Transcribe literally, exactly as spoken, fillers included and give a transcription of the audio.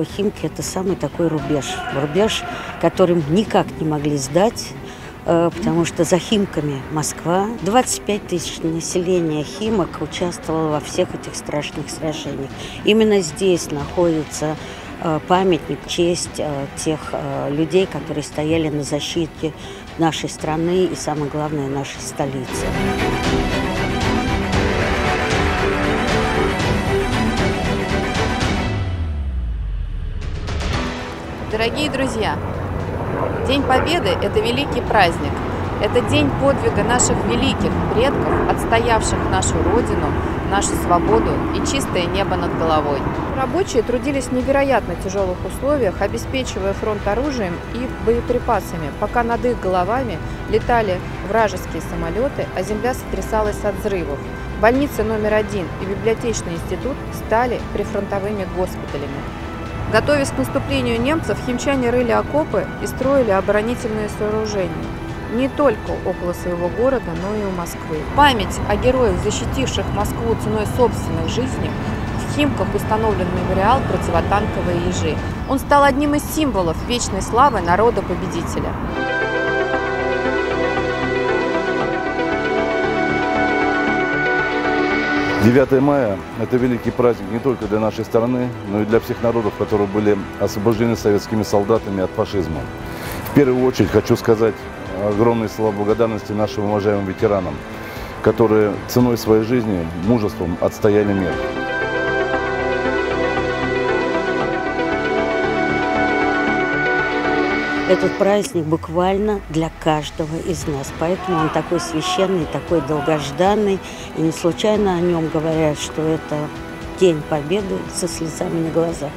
Москва, Химки – это самый такой рубеж. Рубеж, которым никак не могли сдать, потому что за Химками Москва. двадцать пять тысяч населения Химок участвовало во всех этих страшных сражениях. Именно здесь находится памятник, честь тех людей, которые стояли на защите нашей страны и, самое главное, нашей столицы. Дорогие друзья, День Победы – это великий праздник. Это день подвига наших великих предков, отстоявших нашу Родину, нашу свободу и чистое небо над головой. Рабочие трудились в невероятно тяжелых условиях, обеспечивая фронт оружием и боеприпасами, пока над их головами летали вражеские самолеты, а земля сотрясалась от взрывов. Больница номер один и библиотечный институт стали прифронтовыми госпиталями. Готовясь к наступлению немцев, химчане рыли окопы и строили оборонительные сооружения. Не только около своего города, но и у Москвы. Память о героях, защитивших Москву ценой собственной жизни, в Химках установлен мемориал «Противотанковые ежи». Он стал одним из символов вечной славы народа-победителя. девятое мая – это великий праздник не только для нашей страны, но и для всех народов, которые были освобождены советскими солдатами от фашизма. В первую очередь хочу сказать огромные слова благодарности нашим уважаемым ветеранам, которые ценой своей жизни, мужеством отстояли мир. Этот праздник буквально для каждого из нас, поэтому он такой священный, такой долгожданный. И не случайно о нем говорят, что это День Победы со слезами на глазах.